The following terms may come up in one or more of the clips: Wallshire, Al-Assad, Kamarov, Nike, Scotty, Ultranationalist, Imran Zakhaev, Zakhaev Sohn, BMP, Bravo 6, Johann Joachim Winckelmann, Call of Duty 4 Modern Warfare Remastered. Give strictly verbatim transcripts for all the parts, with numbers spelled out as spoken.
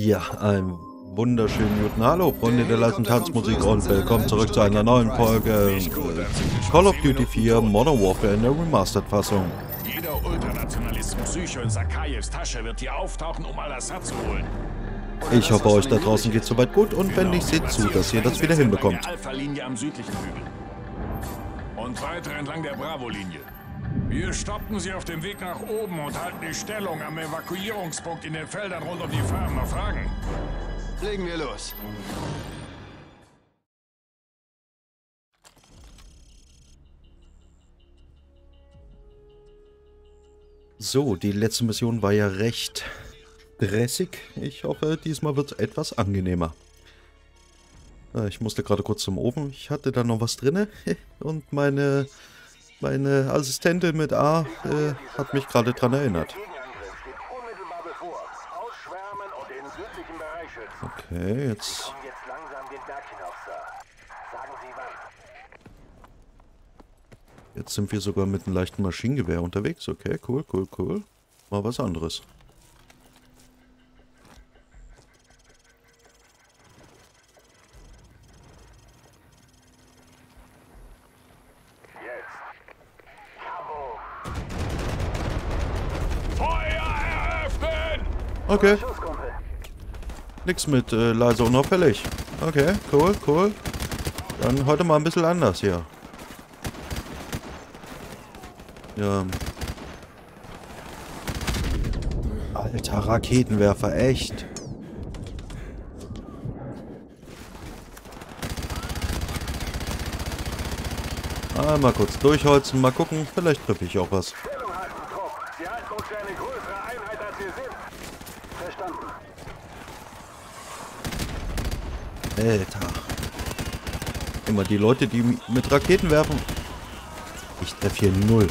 Ja, ein wunderschönen guten Hallo, Freunde der leisen Tanzmusik und willkommen zurück zu einer neuen Folge Call of Duty vier Modern Warfare in der Remastered-Fassung. Jeder Ultranationalisten-Psycho in Zakhaevs Tasche wird hier auftauchen, um Al-Assad zu holen. Ich hoffe, euch da draußen geht es soweit gut und wenn nicht, seht zu, dass ihr das wieder hinbekommt. Und weiter entlang der Bravo-Linie. Wir stoppen sie auf dem Weg nach oben und halten die Stellung am Evakuierungspunkt in den Feldern rund um die Farm. Noch Fragen? Legen wir los. So, die letzte Mission war ja recht stressig. Ich hoffe, diesmal wird es etwas angenehmer. Ich musste gerade kurz zum Ofen. Ich hatte da noch was drin und meine... Meine Assistentin mit A äh, hat mich gerade dran erinnert. Okay, jetzt. Jetzt sind wir sogar mit einem leichten Maschinengewehr unterwegs. Okay, cool, cool, cool. Mal was anderes. Okay. Nix mit äh, leise unauffällig. Okay, cool, cool. Dann heute mal ein bisschen anders hier. Ja. Alter Raketenwerfer, echt. Einmal kurz durchholzen, mal gucken. Vielleicht treffe ich auch was. Alter. Immer die Leute, die mit Raketen werfen. Ich treffe hier null.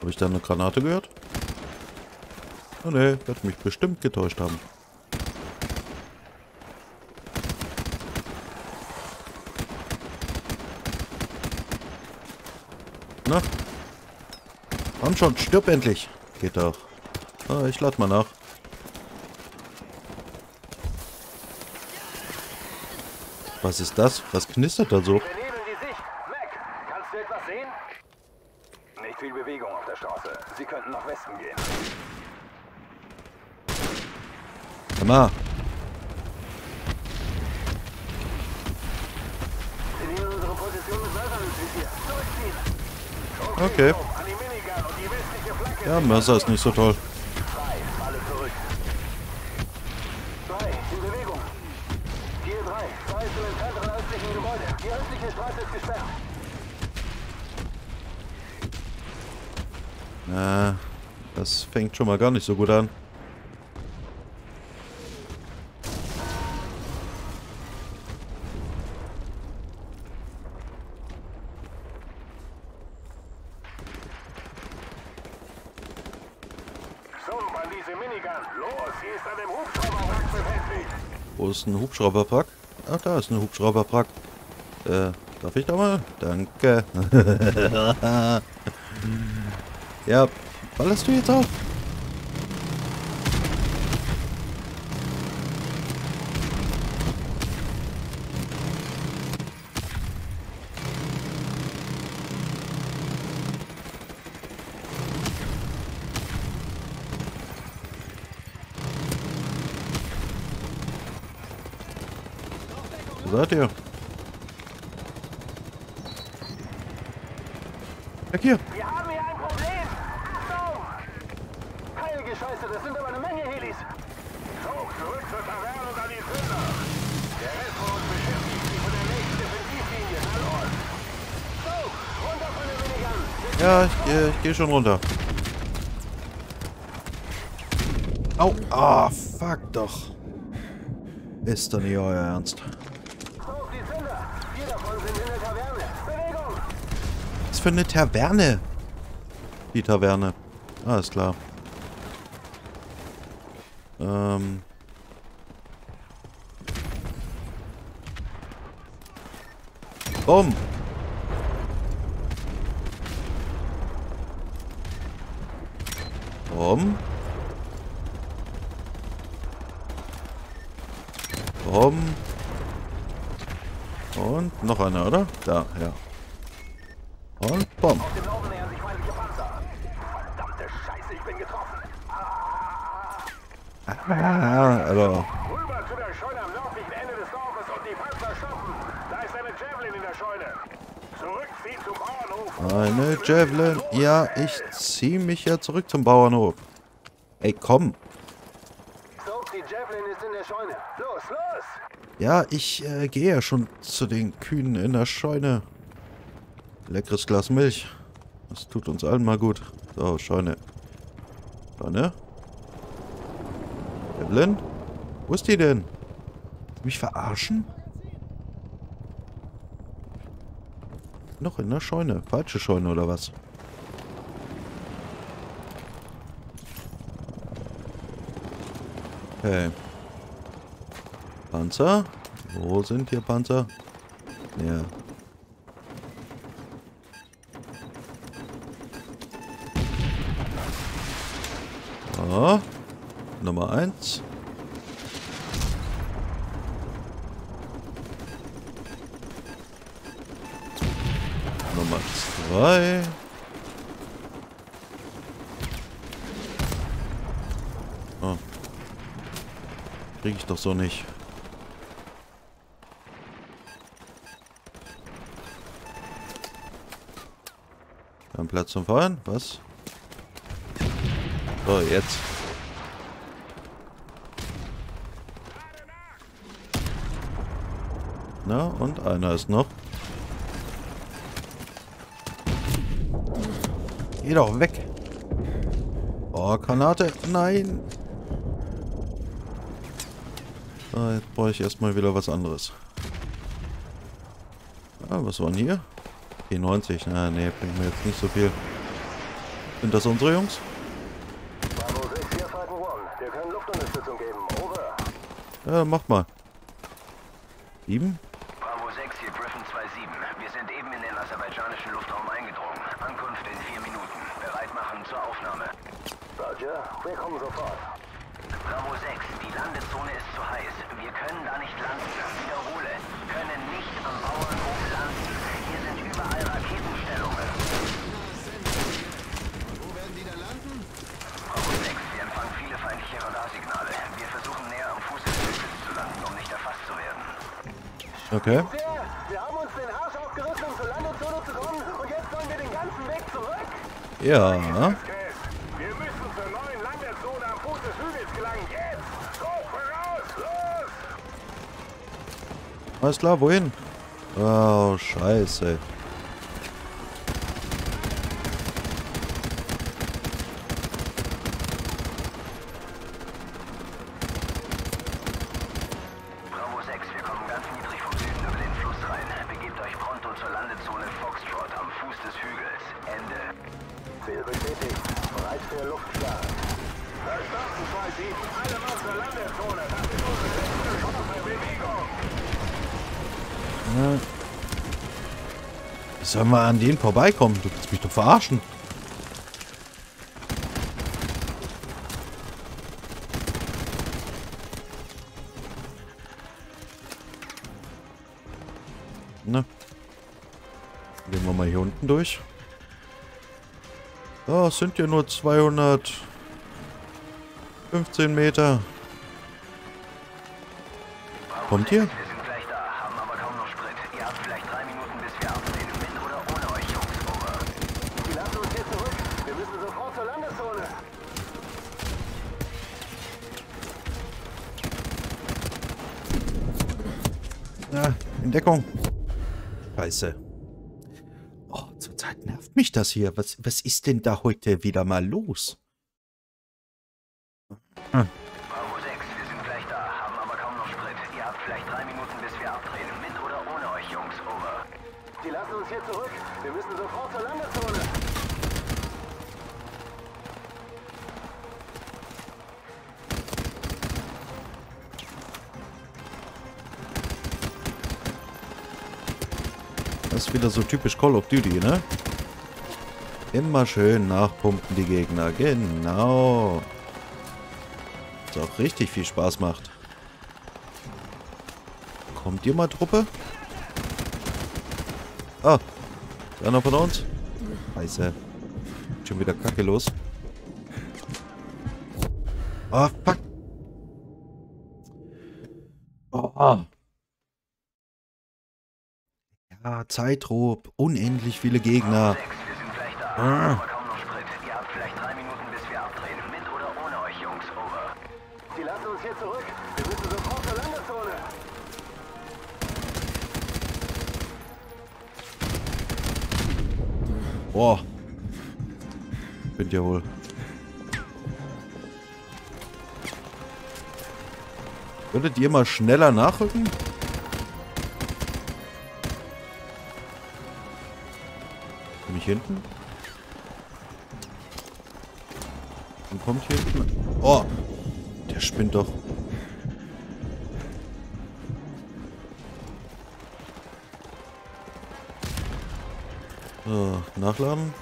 Habe ich da eine Granate gehört? Oh ne, wird mich bestimmt getäuscht haben. Na? Komm schon, stirb endlich. Geht doch. Ah, ich lade mal nach. Was ist das? Was knistert da so? Wir nehmen die Sicht. Mac, kannst du etwas sehen? Nicht viel Bewegung auf der Straße. Sie könnten nach Westen gehen. Komm mal. Wir nehmen unsere Position mit Mörser ins Visier. Durchziehen. Okay. Ja, Mörser ist nicht so toll. Na, das fängt schon mal gar nicht so gut an. Wo ist ein Hubschrauberwrack? Ach, da ist ein Hubschrauberwrack. Äh, darf ich da mal? Danke. Ja, ballerst du jetzt auf? Wo seid ihr? Weg hier! Das sind aber eine Menge Helis. So, zurück zur Taverne und an die Trümmer. Der Rest von uns beschäftigt sich von der nächsten Defensivlinie. Hallo. So, runter von den Minigans. Ja, ich, äh, ich gehe schon runter. Au, ah, fuck doch. Ist doch nicht euer Ernst. Auf die Zünder. Vier davon sind in der Taverne. Bewegung. Was für eine Taverne? Die Taverne. Alles klar. Ähm. Boom. Komm. Komm. Und noch einer, oder? Da, ja. Und bumm. Ah, also. Rüber zu der Scheune am nördlichen Ende des Dorfes und die Panzer stoppen. Da ist eine Javelin in der Scheune. Zurückziehen zum Bauernhof. Eine Javelin. Ja, ich zieh mich ja zurück zum Bauernhof. Ey, komm. So, die Javelin ist in der Scheune. Los, los! Ja, ich äh, gehe ja schon zu den Kühen in der Scheune. Leckeres Glas Milch. Das tut uns allen mal gut. So, Scheune. Scheune. Evelyn? Wo ist die denn? Mich verarschen? Noch in der Scheune. Falsche Scheune oder was? Okay. Panzer? Wo sind hier Panzer? Ja. Oh. Nummer eins. Nummer zwei. Oh. Krieg ich doch so nicht. Kein Platz zum Fahren? Was? So, jetzt. Na, und einer ist noch. Geh doch weg. Oh, Granate. Nein. So, jetzt brauche ich erstmal wieder was anderes. Ah, was waren hier? P neunzig. Na, nee, bringt mir jetzt nicht so viel. Sind das unsere Jungs? Wir können Luftunterstützung geben. Over. Ja, mach mal. sieben? Bravo sechs, hier Griffin zwei sieben. Wir sind eben in den aserbaidschanischen Luftraum eingedrungen. Ankunft in vier Minuten. Bereit machen zur Aufnahme. Roger, wir kommen sofort. Bravo sechs, die Landezone ist zu heiß. Wir können da nicht landen. Wiederhole, können nicht am Bauernhof landen. Hier sind überall Raketenstellungen. Wo werden die da landen? Bravo sechs, wir empfangen viele feindliche Radarsignale. Wir versuchen näher am Fuße des Hügels zu landen, um nicht erfasst zu werden. Okay. Wir haben uns den Arsch aufgerissen, um zur Landezone zu kommen, und jetzt sollen wir den ganzen Weg zurück? Ja. Wir müssen zur neuen Landezone am Fuß des Hügels gelangen. Jetzt! Go voraus! Los! Alles klar, wohin? Oh, scheiße. Sollen wir an denen vorbeikommen? Du willst mich doch verarschen. Na. Gehen wir mal hier unten durch. Oh, es sind ja nur zweihundertfünfzehn Meter. Kommt ihr? Deckung. Scheiße. Oh, zurzeit nervt mich das hier. Was, was ist denn da heute wieder mal los? Hm. Bravo sechs, wir sind gleich da, haben aber kaum noch Sprit. Ihr habt vielleicht drei Minuten, bis wir abdrehen. Mit oder ohne euch, Jungs, over. Die lassen uns hier zurück. Wir müssen sofort zur Landezone. Wieder so typisch Call of Duty, ne? Immer schön nachpumpen die Gegner. Genau. Das auch richtig viel Spaß macht. Kommt ihr mal, Truppe? Ah. Einer von uns? Scheiße. Schon wieder Kacke los. Ah, fuck. Oh, ah. Ja, Zeitrob. Unendlich viele Gegner. Ah. Boah. Könnt ihr wohl. Könntet ihr mal schneller nachrücken? Bin ich hinten? Und kommt hier hinten? Oh! Der spinnt doch. So, nachladen.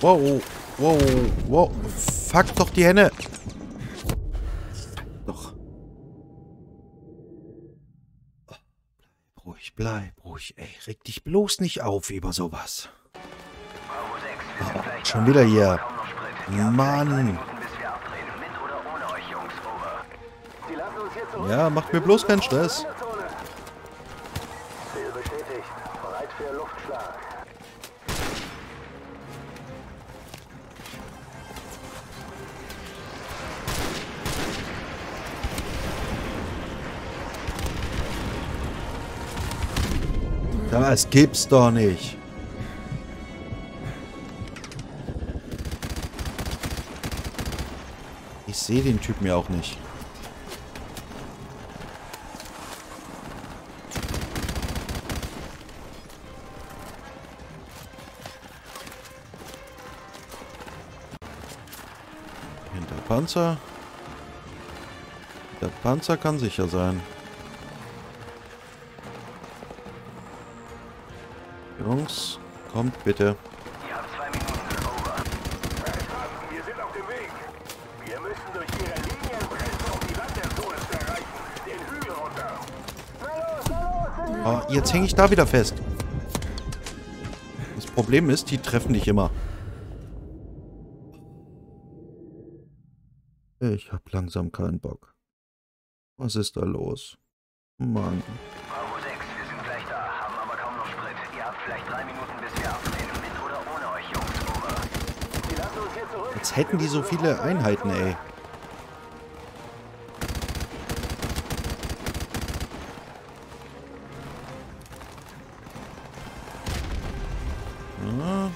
Wow, wow, wow. Fuck doch die Henne. Doch. Bleib ruhig, bleib ruhig, ey. Reg dich bloß nicht auf über sowas. Oh, schon wieder hier. Mann. Ja, macht mir bloß keinen Stress. Das gibt's doch nicht. Ich sehe den Typen ja auch nicht. Hinter Panzer. Der Panzer kann sicher sein. Jungs, kommt bitte. Ihr habt zwei Minuten, over. Wir sind auf dem Weg. Wir müssen durch ihre Linien brechen, um die Landerzone zu erreichen. Den Hügel runter. Na los, na los, oh, jetzt hänge ich da wieder fest. Das Problem ist, die treffen dich immer. Ich habe langsam keinen Bock. Was ist da los? Mann. Jetzt hätten die so viele Einheiten, ey. Ja.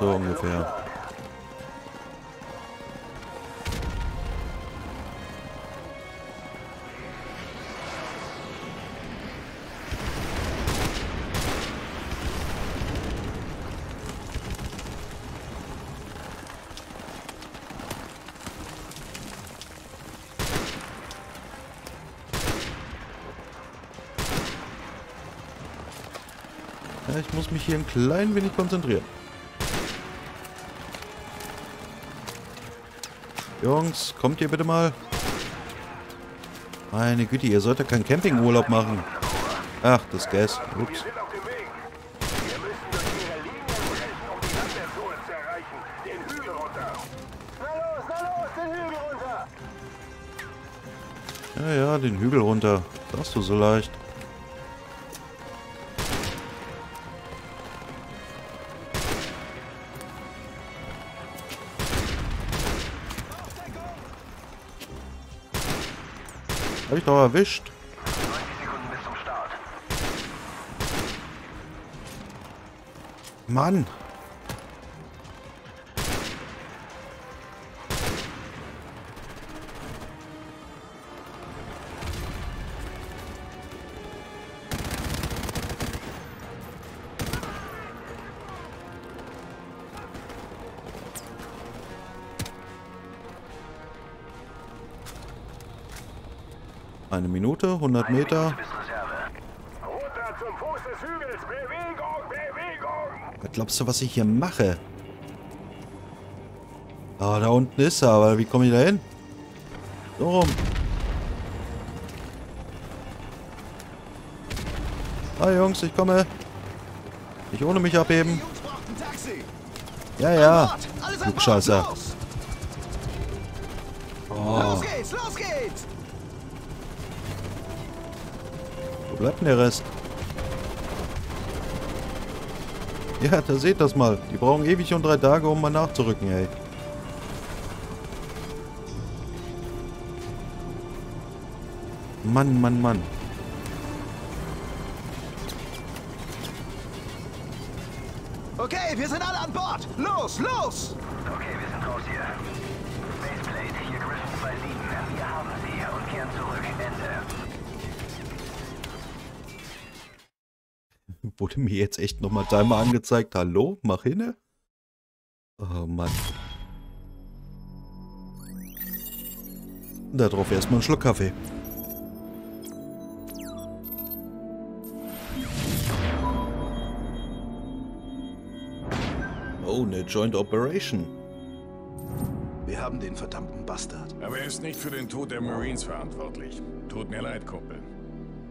So ungefähr. Ich muss mich hier ein klein wenig konzentrieren. Jungs, kommt ihr bitte mal. Meine Güte, ihr sollt ja keinen Campingurlaub machen. Ach, das Gas. Ups. Ja, ja, den Hügel runter. Darfst du so leicht. Hab ich doch erwischt. neunzig Sekunden bis zum Start. Mann. Eine Minute, hundert Meter. Runter zum Fuß des Hügels. Bewegung, Bewegung. Was glaubst du, was ich hier mache? Ah, da unten ist er, aber wie komme ich da hin? So rum. Hi Jungs, ich komme. Nicht ohne mich abheben. Ja, ja. Du Scheiße. Oh. Los geht's, los geht's. Bleibt denn der Rest? Ja, da seht das mal. Die brauchen ewig und drei Tage, um mal nachzurücken, ey. Mann, Mann, Mann. Okay, wir sind alle an Bord. Los, los! Okay, wir sind raus hier. Faceplate, hier Griffin zwei sieben. Wir haben sie und kehren zurück. Ende. Wurde mir jetzt echt nochmal Timer angezeigt. Hallo? Mach hinne? Oh Mann. Darauf erstmal einen Schluck Kaffee. Oh, eine Joint Operation. Wir haben den verdammten Bastard. Aber er ist nicht für den Tod der Marines verantwortlich. Tut mir leid, Kumpel.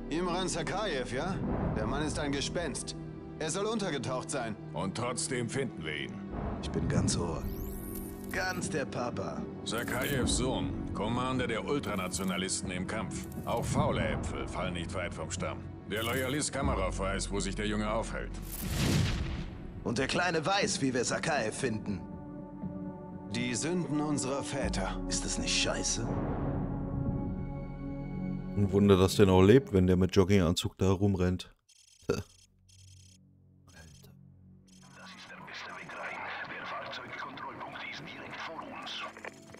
Imran Zakhaev, ja? Der Mann ist ein Gespenst. Er soll untergetaucht sein. Und trotzdem finden wir ihn. Ich bin ganz Ohr. Ganz der Papa. Zakhaev Sohn, Commander der Ultranationalisten im Kampf. Auch faule Äpfel fallen nicht weit vom Stamm. Der Loyalist Kamarov weiß, wo sich der Junge aufhält. Und der Kleine weiß, wie wir Zakhaev finden. Die Sünden unserer Väter. Ist das nicht scheiße? Ein Wunder, dass der noch lebt, wenn der mit Jogginganzug da rumrennt. Alter. Das ist der beste Weg rein. Der Fahrzeugkontrollpunkt ist direkt vor uns.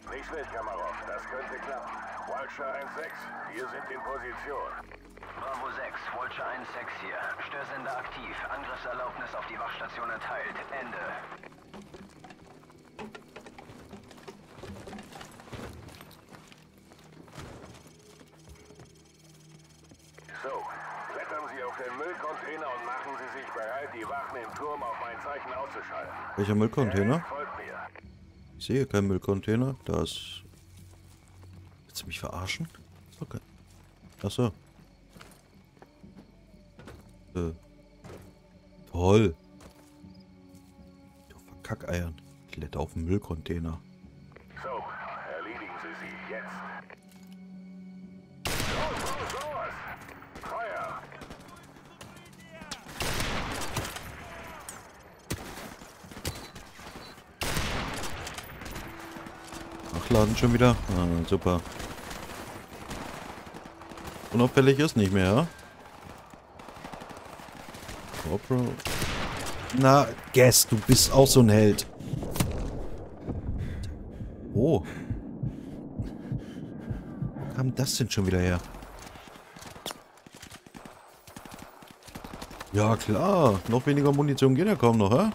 Nicht schlecht, Kamarov. Das könnte klappen. Wallshire eins sechs, wir sind in Position. Bravo sechs, Wallshire eins sechs hier. Störsender aktiv. Angriffserlaubnis auf die Wachstation erteilt. Ende. Müllcontainer und machen Sie sich bereit, die Wachen im Turm auf mein Zeichen auszuschalten. Welcher Müllcontainer? Ich sehe keinen Müllcontainer. Da ist... Willst du mich verarschen? Okay. Achso. Äh. Toll. Du Verkackeiern. Ich lette auf den Müllcontainer. So, erledigen Sie sie jetzt. Los, los, los! Feuer! Laden schon wieder. Ah, super. Unauffällig ist nicht mehr. Corporal. Na, Guess, du bist auch so ein Held. Oh. Wo kam das denn schon wieder her? Ja klar, noch weniger Munition geht ja kaum noch, hä?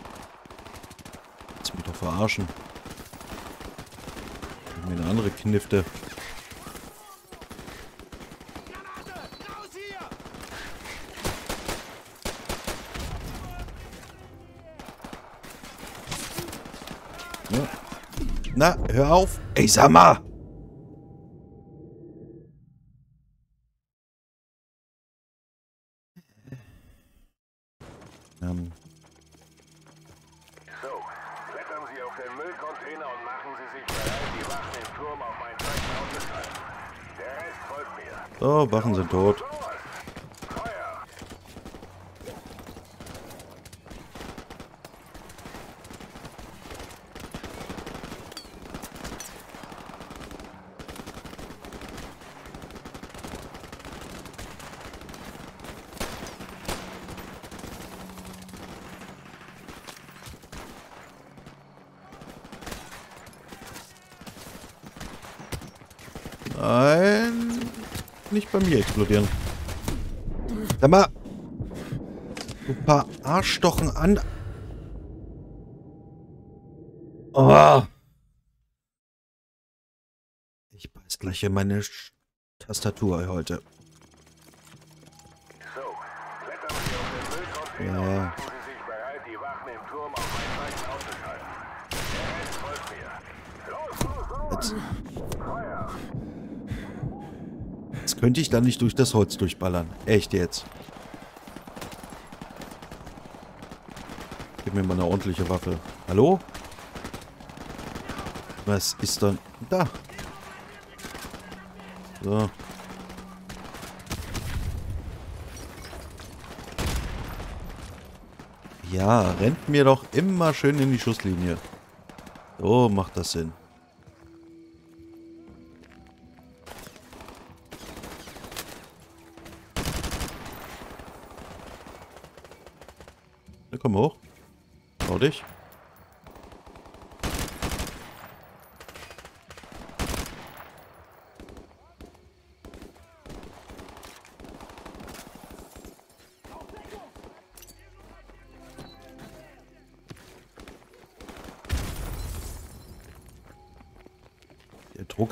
Jetzt mich doch verarschen. Eine andere Knifte. Ja. Na, hör auf. Ey, sag mal. Ähm. So, Wachen sind tot. Nein. Nicht bei mir explodieren. Sag mal. Du paar Arschstochen an. Oh. Ich beiß gleich hier meine Sch- Tastatur heute. Ja. Jetzt. Jetzt könnte ich da nicht durch das Holz durchballern. Echt jetzt. Gib mir mal eine ordentliche Waffe. Hallo? Was ist denn da? So. Ja, rennt mir doch immer schön in die Schusslinie. So macht das Sinn. Na, komm hoch. Schau dich.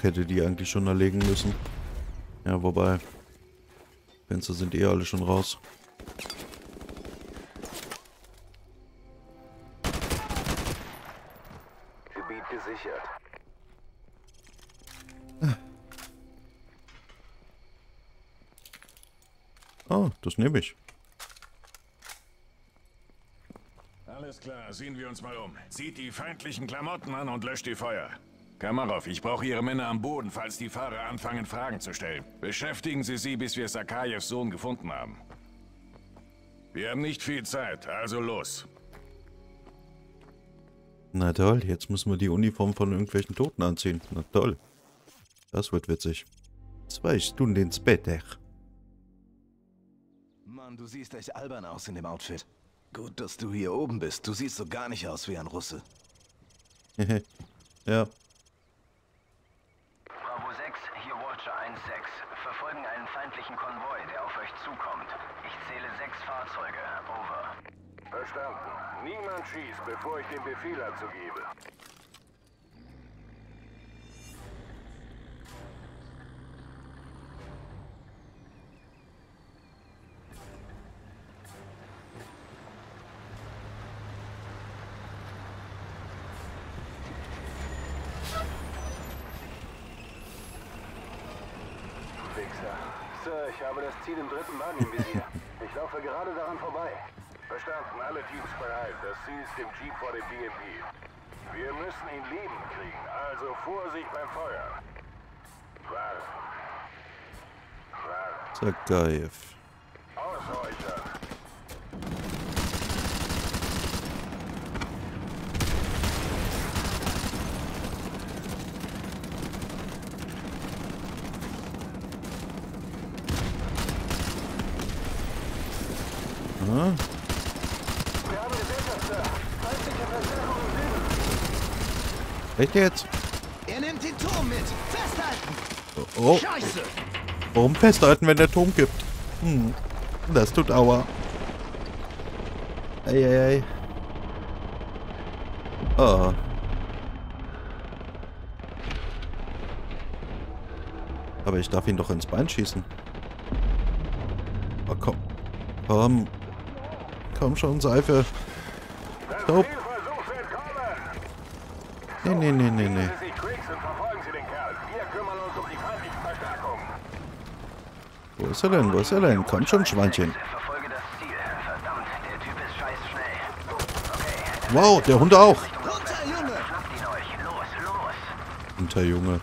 Hätte die eigentlich schon erlegen müssen. Ja, wobei. Fenster sind eh alle schon raus. Gebiet gesichert. Ah. Oh, das nehme ich. Alles klar, sehen wir uns mal um. Zieht die feindlichen Klamotten an und löscht die Feuer. Kamarov, ich brauche Ihre Männer am Boden, falls die Fahrer anfangen, Fragen zu stellen. Beschäftigen Sie sie, bis wir Zakhaevs Sohn gefunden haben. Wir haben nicht viel Zeit, also los. Na toll, jetzt müssen wir die Uniform von irgendwelchen Toten anziehen. Na toll. Das wird witzig. Zwei Stunden ins Bett, ech. Mann, du siehst echt albern aus in dem Outfit. Gut, dass du hier oben bist. Du siehst so gar nicht aus wie ein Russe. Ja. Bravo sechs, hier Watcher eins sechs. Verfolgen einen feindlichen Konvoi, der auf euch zukommt. Ich zähle sechs Fahrzeuge. Over. Verstanden. Niemand schießt, bevor ich den Befehl dazu gebe. Ich habe das Ziel im dritten Wagen im Visier. Ich laufe gerade daran vorbei. Verstanden, alle Teams bereit. Das Ziel ist im Jeep vor dem B M P. Wir müssen ihn leben kriegen, also Vorsicht beim Feuer. Warten. Warten. Zakhaev. Ausräuchern. Echt jetzt? Er nimmt den Turm mit. Festhalten! Oh, oh. Scheiße! Warum festhalten, wenn der Turm gibt? Hm. Das tut aua. Ei, ei, ei. Oh. Aber ich darf ihn doch ins Bein schießen. Oh, komm. Komm. Komm schon, Seife. Stopp. Nee, nee, nee, nee, nee. Wo ist er denn? Wo ist er denn? Komm schon, Schweinchen. Wow, der Hund auch. Unter Junge.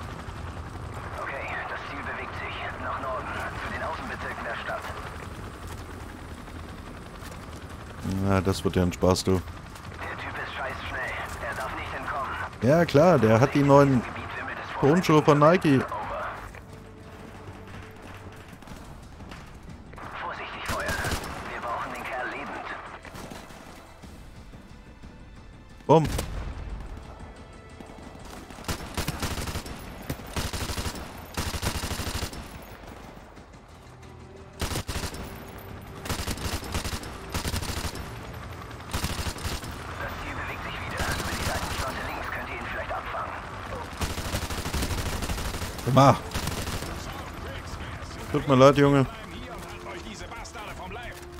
Na, das wird ja ein Spaß, du. Ja klar, der hat die neuen Turnschuhe von Nike. Vorsichtig feuern. Wir brauchen den Kerl lebend. Bumm. Ma. Tut mir leid, Junge.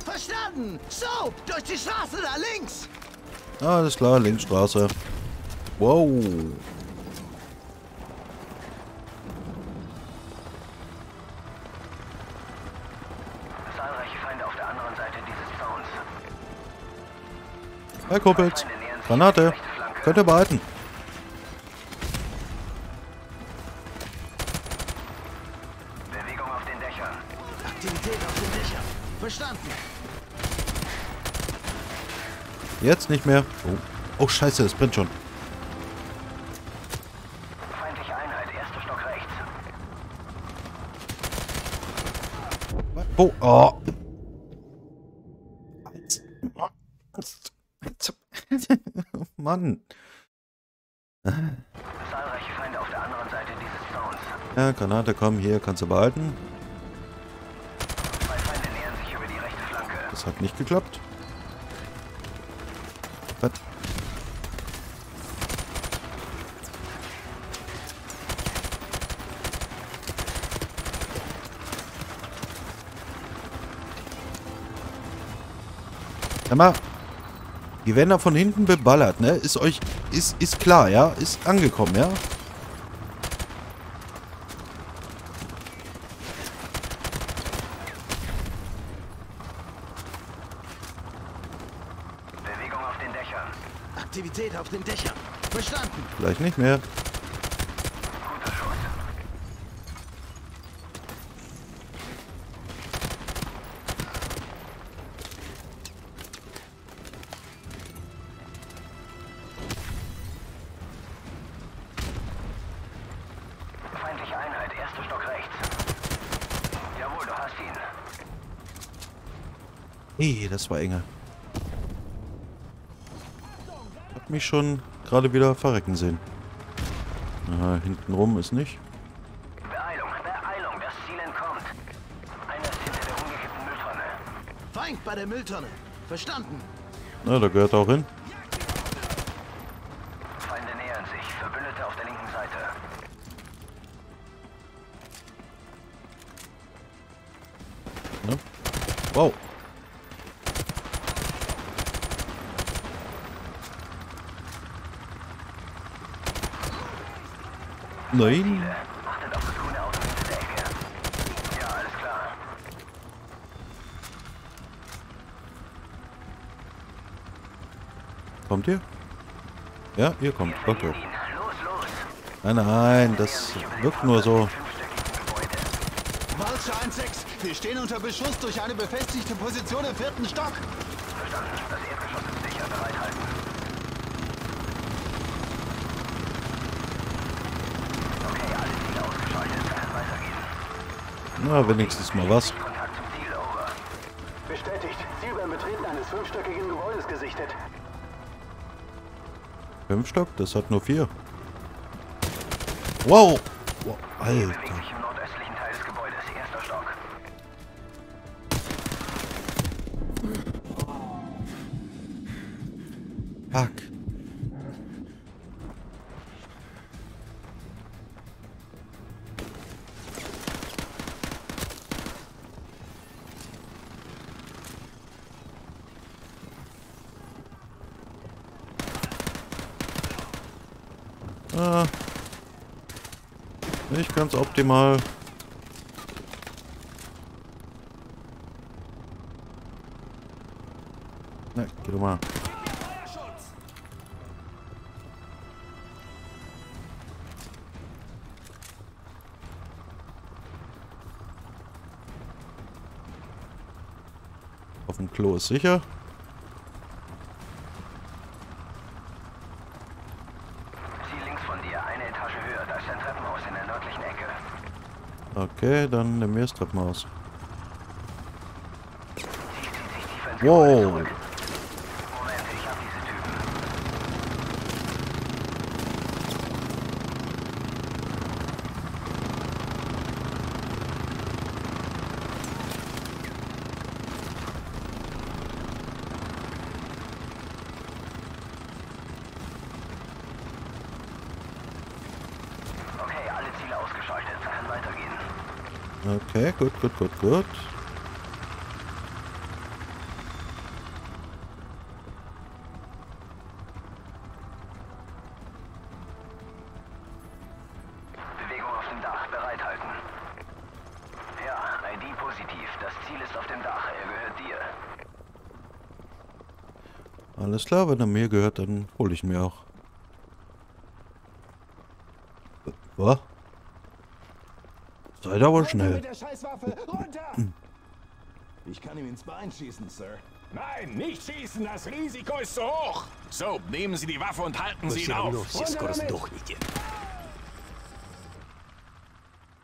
Verstanden! So, durch die Straße da links! Alles klar, links Straße. Wow. Zahlreiche Feinde auf der anderen Seite dieses Zauns. Hey Kumpels, Granate. Könnt ihr behalten. Bewegung auf den Dächern. Aktivität auf den Dächern. Verstanden. Jetzt nicht mehr. Oh, oh scheiße, es brennt schon. Feindliche Einheit, erster Stock rechts. Oh, oh. Mann. Zahlreiche Feinde auf der anderen Seite dieses Zauns. Ja, Granate, komm, hier kannst du behalten. Zwei Feinde nähern sich über die rechte Flanke. Das hat nicht geklappt. Was? Hör mal. Die werden da von hinten beballert, ne? Ist euch... Ist, ist klar, ja? Ist angekommen, ja? Bewegung auf den Dächern. Aktivität auf den Dächern. Verstanden. Vielleicht nicht mehr. Guter Schuss. Feindliche Einheit, erster Stock rechts. Jawohl, du hast ihn. Hey, das war enger. Mich schon gerade wieder verrecken sehen. Aha, hinten rum ist nicht. Beeilung, Beeilung, das Ziel entkommt. Einer ist hinter der umgekippten Mülltonne. Feind bei der Mülltonne. Verstanden. Na, da gehört auch hin. Feinde nähern sich. Verbündete auf der linken Seite. Ne? Wow. Nein. Achtet auf das grüne Auto hinter der Ecke. Ja, alles klar. Kommt ihr? Ja, ihr kommt. Okay. Nein, nein, das wirkt nur so. Wallshire eins sechs, wir stehen unter Beschuss durch eine befestigte Position im vierten Stock. Verstanden, das Erdgeschoss ist sicher, bereithalten. Na, wenigstens mal was. Bestätigt. Ziel beim Betreten eines fünfstöckigen Gebäudes gesichtet. Fünf Stock? Das hat nur vier. Wow! Wow, Alter. Im nordöstlichen Teil des Gebäudes, erster Stock. Fuck. Nicht ganz optimal. Ne, geh doch mal. Auf dem Klo ist sicher. Okay, dann nehmen wir das Treppenhaus. Wow! Okay, alle Ziele ausgeschaltet. Okay, gut, gut, gut, gut. Bewegung auf dem Dach, bereithalten. Ja, I D positiv. Das Ziel ist auf dem Dach. Er gehört dir. Alles klar, wenn er mir gehört, dann hole ich ihn mir auch. Was? Seid aber schnell. Mit der Scheißwaffe runter! Ich kann ihm ins Bein schießen, Sir. Nein, nicht schießen! Das Risiko ist zu hoch! So, nehmen Sie die Waffe und halten Sie ihn auf!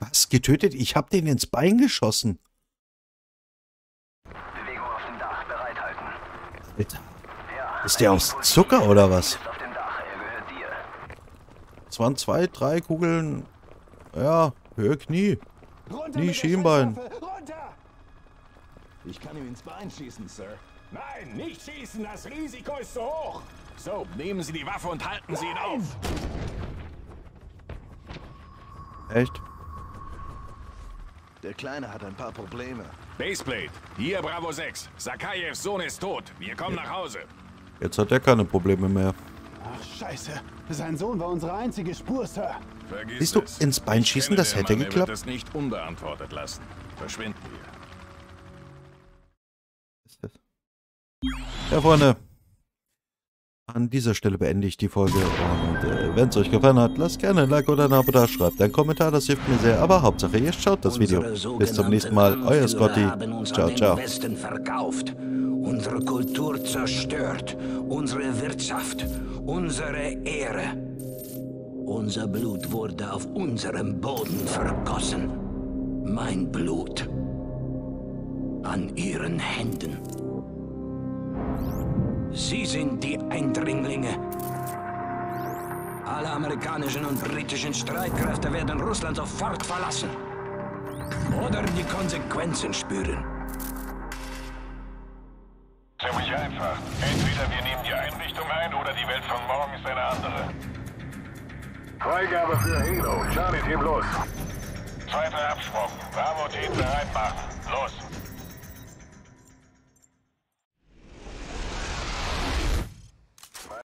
Was? Getötet? Ich hab den ins Bein geschossen. Bewegung auf dem Dach, bereithalten. Bitte. Ist der aus Zucker oder was? Es waren zwei, drei Kugeln. Ja, Höhe Knie. Knie, Schienbein. Ich kann ihm ins Bein schießen, Sir. Nein, nicht schießen, das Risiko ist zu hoch. So, nehmen Sie die Waffe und halten Sie ihn auf. Echt? Der Kleine hat ein paar Probleme. Baseplate, hier Bravo sechs. Zakhaevs Sohn ist tot. Wir kommen nach Hause. Jetzt hat er keine Probleme mehr. Ach, Scheiße. Sein Sohn war unsere einzige Spur, Sir. Vergiss Siehst du, es. ins Bein schießen, das hätte Mann, geklappt. Das nicht unbeantwortet lassen. Verschwinden wir. Ja, Freunde. An dieser Stelle beende ich die Folge. Und äh, wenn es euch gefallen hat, lasst gerne ein Like oder ein Abo da. Schreibt einen Kommentar, das hilft mir sehr. Aber Hauptsache, ihr schaut das Video. Bis zum nächsten Mal. Euer Scotty. Ciao, ciao. Unsere Kultur zerstört, unsere Wirtschaft, unsere Ehre. Unser Blut wurde auf unserem Boden vergossen. Mein Blut an ihren Händen. Sie sind die Eindringlinge. Alle amerikanischen und britischen Streitkräfte werden Russland sofort verlassen. Oder die Konsequenzen spüren. Ziemlich einfach. Entweder wir nehmen die Einrichtung ein oder die Welt von morgen ist eine andere. Freigabe für Hilo. Charlie, Team los. Zweiter Absprung. Bravo, Team bereit machen. Los.